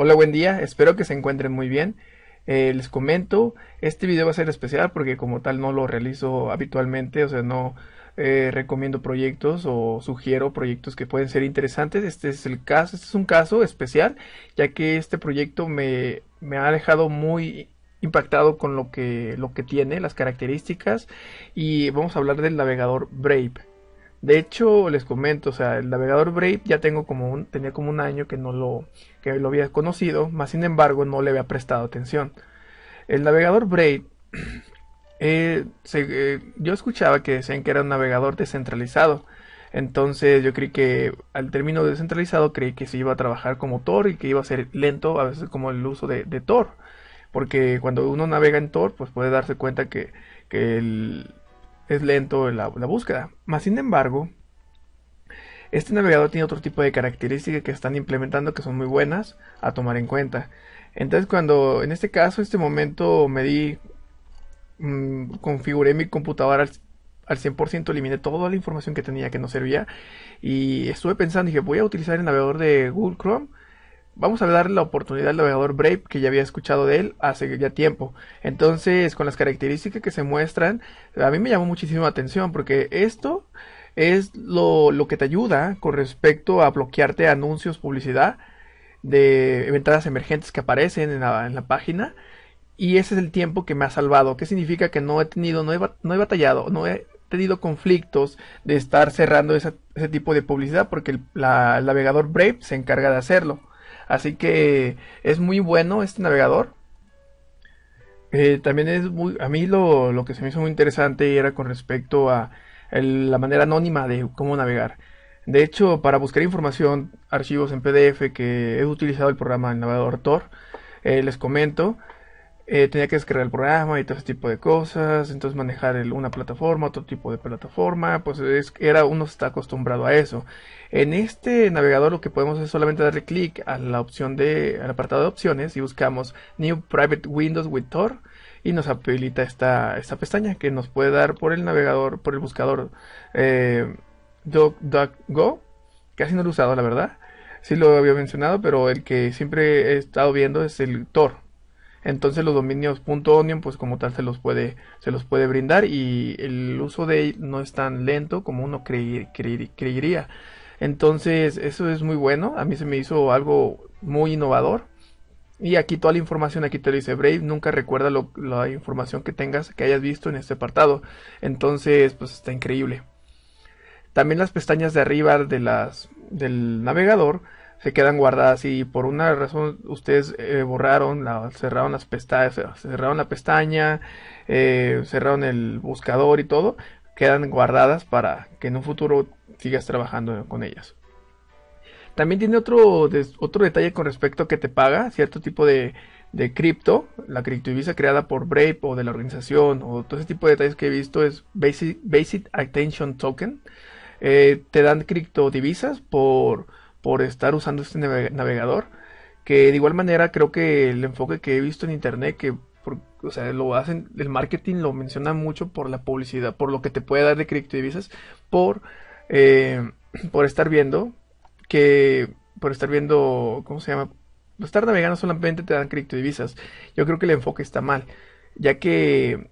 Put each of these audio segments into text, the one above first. Hola, buen día, espero que se encuentren muy bien. Les comento, este video va a ser especial porque como tal no lo realizo habitualmente, o sea, no recomiendo proyectos o sugiero proyectos que pueden ser interesantes. Este es un caso especial, ya que este proyecto me ha dejado muy impactado con lo que tiene, las características, y vamos a hablar del navegador Brave. De hecho, les comento, o sea, el navegador Brave ya tenía como un año que no lo había conocido, más sin embargo no le había prestado atención. El navegador Brave, yo escuchaba que decían que era un navegador descentralizado, entonces yo creí que al término descentralizado creí que se iba a trabajar como Tor y que iba a ser lento, a veces como el uso de Tor, porque cuando uno navega en Tor, pues puede darse cuenta que es lento la búsqueda. Más sin embargo, este navegador tiene otro tipo de características que están implementando que son muy buenas a tomar en cuenta. Entonces, cuando en este caso, este momento configuré mi computadora al 100%, eliminé toda la información que tenía que no servía y estuve pensando, dije, voy a utilizar el navegador de Google Chrome. Vamos a darle la oportunidad al navegador Brave, que ya había escuchado de él hace ya tiempo. Entonces, con las características que se muestran, a mí me llamó muchísimo la atención, porque esto es lo que te ayuda con respecto a bloquearte anuncios, publicidad, de ventanas emergentes que aparecen en la página. Y ese es el tiempo que me ha salvado. ¿Qué significa? Que no he batallado, no he tenido conflictos de estar cerrando ese tipo de publicidad, porque el navegador Brave se encarga de hacerlo. Así que es muy bueno este navegador. También a mí lo que se me hizo muy interesante era con respecto a la manera anónima de cómo navegar. De hecho, para buscar información, archivos en PDF, que he utilizado el programa del navegador Tor, les comento, tenía que descargar el programa y todo ese tipo de cosas, entonces manejar una plataforma, otro tipo de plataforma, pues uno está acostumbrado a eso. En este navegador lo que podemos es solamente darle clic a la opción al apartado de opciones y buscamos New Private Windows with Tor y nos habilita esta pestaña que nos puede dar por el buscador DuckDuckGo, casi no lo he usado la verdad, sí lo había mencionado, pero el que siempre he estado viendo es el Tor. Entonces los dominios .onion pues como tal se los puede brindar y el uso de él no es tan lento como uno creería. Entonces eso es muy bueno, a mí se me hizo algo muy innovador. Y aquí toda la información, aquí te lo dice Brave, nunca recuerda la información que hayas visto en este apartado. Entonces pues está increíble. También las pestañas de arriba del navegador se quedan guardadas y por una razón ustedes cerraron la pestaña, cerraron el buscador y todo, quedan guardadas para que en un futuro sigas trabajando con ellas. También tiene otro detalle con respecto a que te paga cierto tipo de cripto, la criptovisa creada por Brave o de la organización o todo ese tipo de detalles que he visto es Basic Attention Token. Te dan criptodivisas por estar usando este navegador, que de igual manera creo que el enfoque que he visto en internet, o sea, lo hacen, el marketing lo menciona mucho por la publicidad, por lo que te puede dar de criptodivisas, por estar viendo, ¿cómo se llama? Por estar navegando solamente te dan criptodivisas. Yo creo que el enfoque está mal, ya que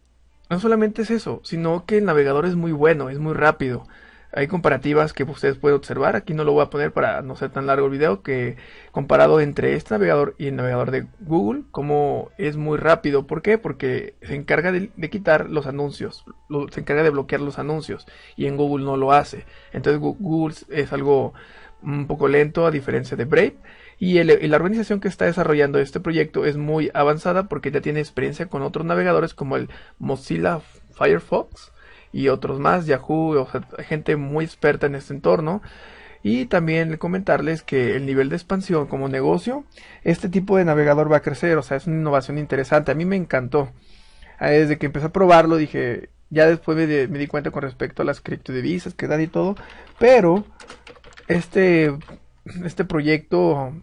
no solamente es eso, sino que el navegador es muy bueno, es muy rápido. Hay comparativas que ustedes pueden observar, aquí no lo voy a poner para no ser tan largo el video, que comparado entre este navegador y el navegador de Google, como es muy rápido. ¿Por qué? Porque se encarga de quitar los anuncios, se encarga de bloquear los anuncios y en Google no lo hace. Entonces Google es algo un poco lento a diferencia de Brave y la organización que está desarrollando este proyecto es muy avanzada porque ya tiene experiencia con otros navegadores como el Mozilla Firefox y otros más, Yahoo, o sea, gente muy experta en este entorno. Y también comentarles que el nivel de expansión como negocio, este tipo de navegador va a crecer, o sea, es una innovación interesante, a mí me encantó. Desde que empecé a probarlo dije, ya después me di cuenta con respecto a las criptodivisas que dan y todo, pero este proyecto,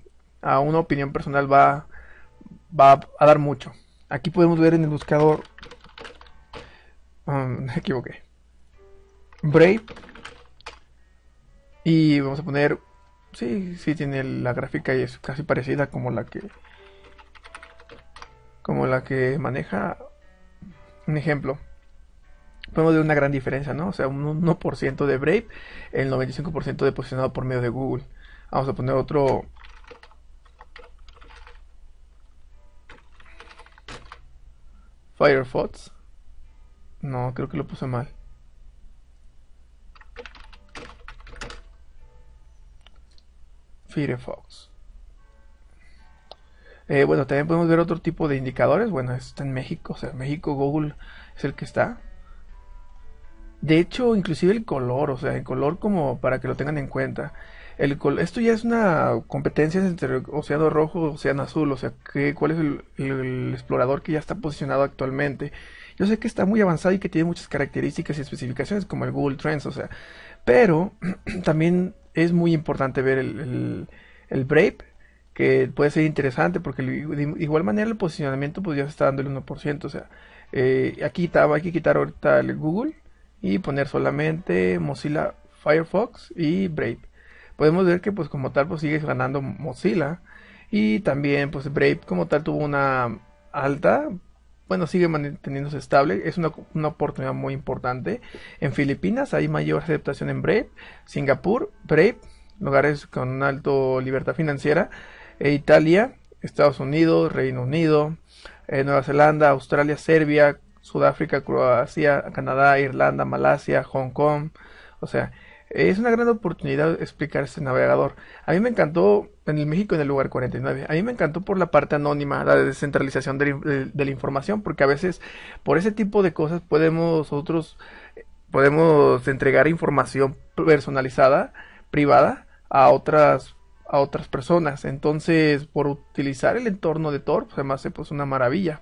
a una opinión personal, va a dar mucho. Aquí podemos ver en el buscador, me equivoqué, Brave, y vamos a poner Sí, sí tiene la gráfica y es casi parecida como la que maneja. Un ejemplo, podemos ver una gran diferencia, ¿no? O sea, un 1% de Brave, el 95% de posicionado por medio de Google. Vamos a poner otro. Firefox. No, creo que lo puse mal. Firefox. Bueno, también podemos ver otro tipo de indicadores. Bueno, esto está en México. O sea, México, Google es el que está. De hecho, inclusive el color. O sea, el color como para que lo tengan en cuenta. Esto ya es una competencia entre Océano Rojo y Océano Azul. O sea, ¿cuál es el explorador que ya está posicionado actualmente? Yo sé que está muy avanzado y que tiene muchas características y especificaciones como el Google Trends. O sea, pero también es muy importante ver el Brave, que puede ser interesante porque de igual manera el posicionamiento pues ya se está dando el 1%. O sea, aquí hay que quitar ahorita el Google y poner solamente Mozilla Firefox y Brave. Podemos ver que pues como tal pues sigues ganando Mozilla, y también pues Brave como tal tuvo una alta, bueno, sigue manteniéndose estable. Es una oportunidad muy importante. En Filipinas hay mayor aceptación en Brave, Singapur, Brave, lugares con una alta libertad financiera, Italia, Estados Unidos, Reino Unido, Nueva Zelanda, Australia, Serbia, Sudáfrica, Croacia, Canadá, Irlanda, Malasia, Hong Kong. O sea, es una gran oportunidad explicar este navegador. A mí me encantó en el México en el lugar 49. A mí me encantó por la parte anónima, la descentralización de la información, porque a veces por ese tipo de cosas podemos entregar información personalizada, privada, a otras personas. Entonces, por utilizar el entorno de Tor, pues, además pues una maravilla.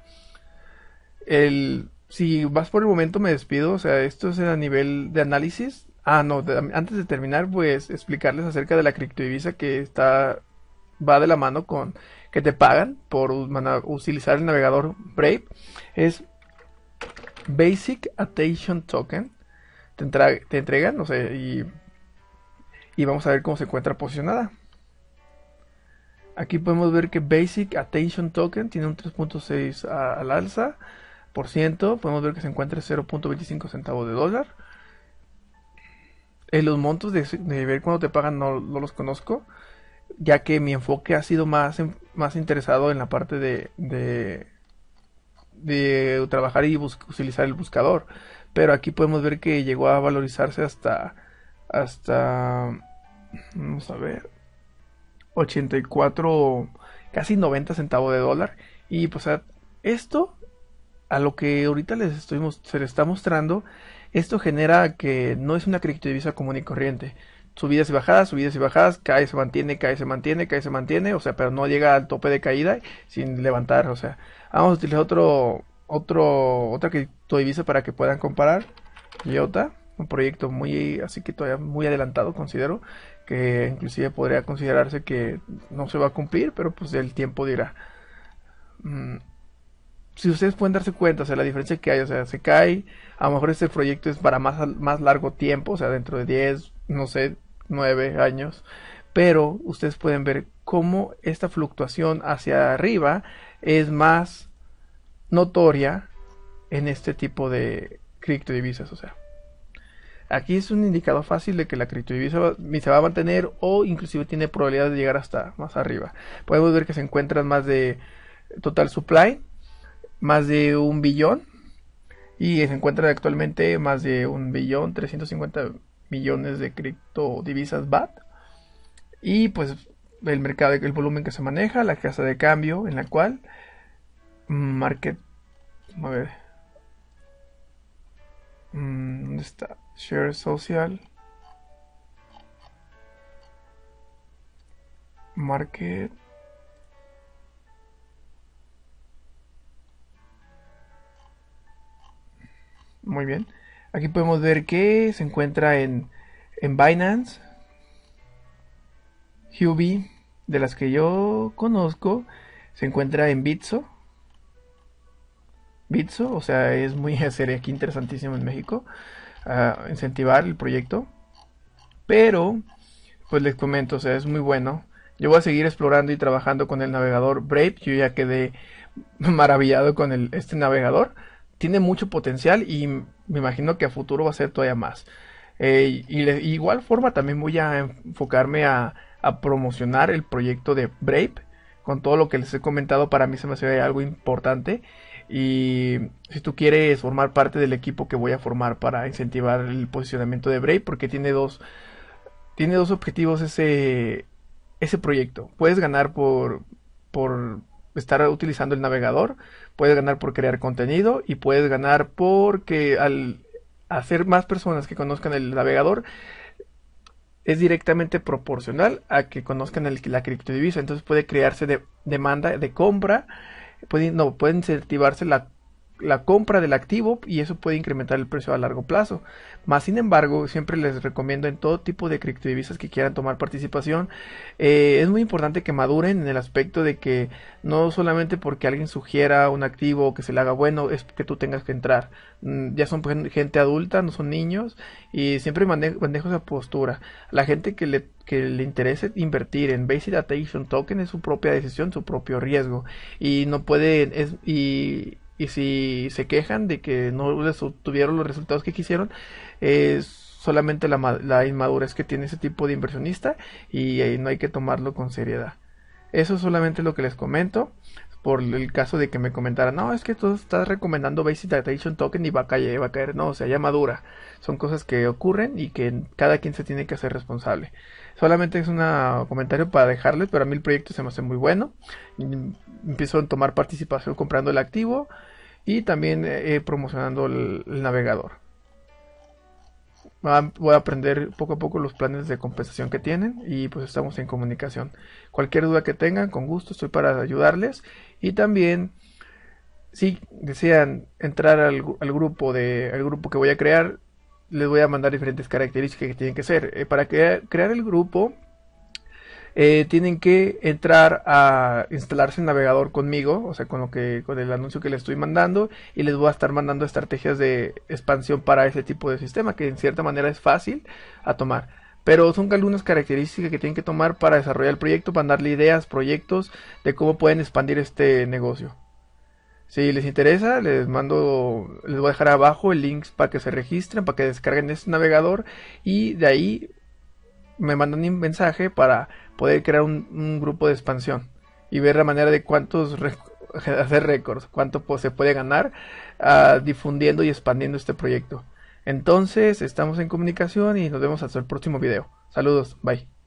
Si vas por el momento me despido. O sea, esto es a nivel de análisis. Ah, no, antes de terminar, pues explicarles acerca de la criptodivisa que va de la mano con que te pagan por utilizar el navegador Brave. Es Basic Attention Token. Te entregan, no sé, y vamos a ver cómo se encuentra posicionada. Aquí podemos ver que Basic Attention Token tiene un 3.6 al alza por ciento. Podemos ver que se encuentra 0.25 centavos de dólar. Los montos de ver cuando te pagan no los conozco, ya que mi enfoque ha sido más interesado en la parte de trabajar y utilizar el buscador. Pero aquí podemos ver que llegó a valorizarse hasta vamos a ver, 84, casi 90 centavos de dólar. Y pues esto, a lo que ahorita se les está mostrando, esto genera que no es una criptodivisa común y corriente. Subidas y bajadas, cae, se mantiene, cae, se mantiene, cae, se mantiene. O sea, pero no llega al tope de caída sin levantar. O sea, vamos a utilizar otra criptodivisa para que puedan comparar. IOTA, un proyecto así que todavía muy adelantado, considero. Que inclusive podría considerarse que no se va a cumplir, pero pues el tiempo dirá. Si ustedes pueden darse cuenta, o sea, la diferencia que hay, o sea, se cae. A lo mejor este proyecto es para más largo tiempo, o sea, dentro de 10, no sé, 9 años. Pero ustedes pueden ver cómo esta fluctuación hacia arriba es más notoria en este tipo de criptodivisas. O sea, aquí es un indicador fácil de que la criptodivisa se va a mantener o inclusive tiene probabilidad de llegar hasta más arriba. Podemos ver que se encuentran más de total supply, más de 1 billón, y se encuentra actualmente más de 1.350.000.000 de criptodivisas BAT. Y pues el mercado, el volumen que se maneja, la casa de cambio en la cual a ver, ¿dónde está? Share social, market. Muy bien, aquí podemos ver que se encuentra en Binance, Huobi, de las que yo conozco, se encuentra en Bitso, o sea, es muy seria aquí, interesantísimo en México, incentivar el proyecto, pero pues les comento, o sea, es muy bueno. Yo voy a seguir explorando y trabajando con el navegador Brave. Yo ya quedé maravillado con este navegador. Tiene mucho potencial y me imagino que a futuro va a ser todavía más. Y de igual forma también voy a enfocarme a promocionar el proyecto de Brave. Con todo lo que les he comentado, para mí se me hace algo importante. Y si tú quieres formar parte del equipo que voy a formar para incentivar el posicionamiento de Brave, porque tiene dos objetivos ese proyecto. Puedes ganar por estar utilizando el navegador, puedes ganar por crear contenido y puedes ganar porque al hacer más personas que conozcan el navegador es directamente proporcional a que conozcan la criptodivisa. Entonces puede crearse demanda de compra, puede incentivarse la compra del activo y eso puede incrementar el precio a largo plazo. Más sin embargo, siempre les recomiendo en todo tipo de criptodivisas que quieran tomar participación, es muy importante que maduren en el aspecto de que no solamente porque alguien sugiera un activo o que se le haga bueno es que tú tengas que entrar. Ya son gente adulta, no son niños, y siempre manejo esa postura. La gente que le interese invertir en Basic Attention Token es su propia decisión, su propio riesgo, y no pueden y si se quejan de que no obtuvieron los resultados que quisieron, es solamente la inmadurez que tiene ese tipo de inversionista, y no hay que tomarlo con seriedad. Eso es solamente lo que les comento, por el caso de que me comentaran, no, es que tú estás recomendando Basic Attention Token y va a caer. No, o sea, ya madura. Son cosas que ocurren y que cada quien se tiene que hacer responsable. Solamente es un comentario para dejarles, pero a mí el proyecto se me hace muy bueno. Empiezo a tomar participación comprando el activo y también promocionando el navegador. Voy a aprender poco a poco los planes de compensación que tienen y pues estamos en comunicación. Cualquier duda que tengan, con gusto estoy para ayudarles. Y también, si desean entrar al grupo que voy a crear, les voy a mandar diferentes características que tienen que ser. Para crear el grupo, tienen que entrar a instalarse el navegador conmigo, o sea, con el anuncio que les estoy mandando, y les voy a estar mandando estrategias de expansión para ese tipo de sistema, que en cierta manera es fácil a tomar. Pero son algunas características que tienen que tomar para desarrollar el proyecto, para darle ideas, proyectos de cómo pueden expandir este negocio. Si les interesa, les voy a dejar abajo el link para que se registren, para que descarguen este navegador y de ahí me mandan un mensaje para poder crear un grupo de expansión y ver la manera de hacer récords, cuánto se puede ganar difundiendo y expandiendo este proyecto. Entonces, estamos en comunicación y nos vemos hasta el próximo video. Saludos, bye.